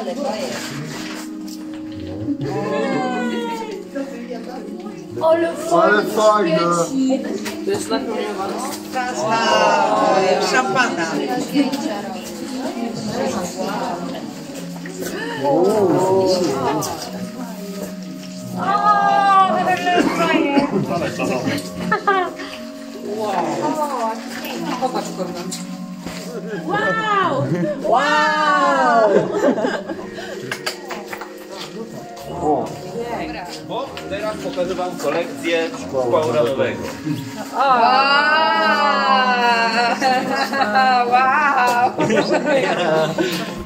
Ale bajer. Ale fajne. To jest napełnione. Szampana. Popatrz, Korna. Wow! Wow! Bo teraz pokażę wam kolekcję szkła uranowego. Wow!